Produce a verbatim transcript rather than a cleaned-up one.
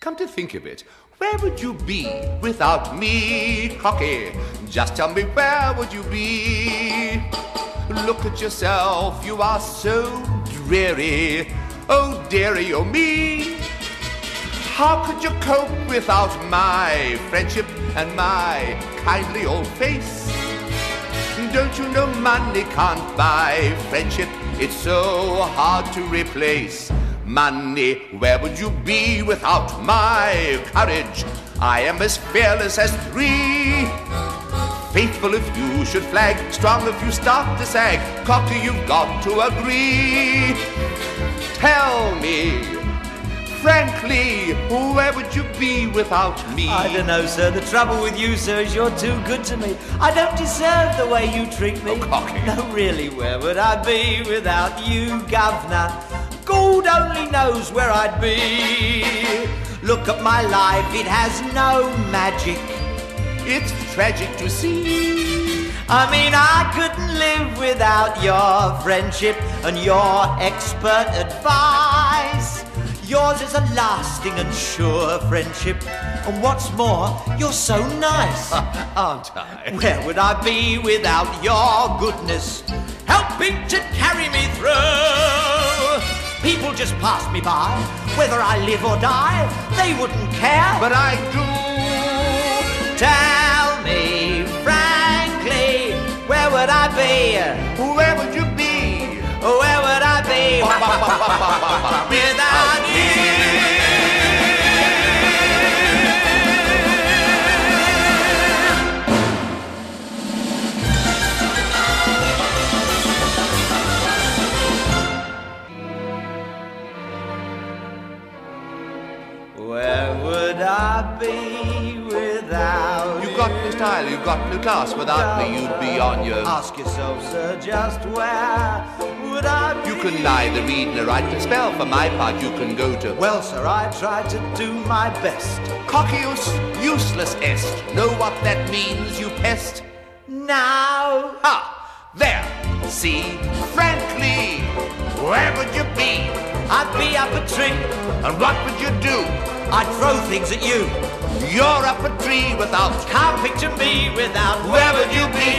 Come to think of it, where would you be without me, Cocky? Just tell me, where would you be? Look at yourself, you are so dreary. Oh dearie, oh me. How could you cope without my friendship and my kindly old face? Don't you know money can't buy friendship? It's so hard to replace. Money, where would you be without my courage? I am as fearless as three. Faithful if you should flag, strong if you start to sag. Cocky, you've got to agree. Tell me, frankly, where would you be without me? I don't know, sir. The trouble with you, sir, is you're too good to me. I don't deserve the way you treat me. Oh, Cocky. No, really, where would I be without you, Governor? God only knows where I'd be. Look at my life, it has no magic. It's tragic to see. I mean, I couldn't live without your friendship and your expert advice. Yours is a lasting and sure friendship, and what's more, you're so nice. Aren't I? Where would I be without your goodness, helping to carry me through? People just pass me by, whether I live or die, they wouldn't care. But I do. Tell me, frankly, where would I be? Where would you be? Where would I be? Without be without you. You got new style, you got new class. Without me, you'd be on your... Ask yourself, sir, just where would I be? You can neither read nor write nor spell. For my part, you can go to... Well, sir, I try to do my best. Cockius, useless est. Know what that means, you pest? Now. Ah, there. See, frankly, where would you be? I'd be up a tree. And what would you do? I'd throw things at you. You're up a tree without... Can't picture me without... Where would you be?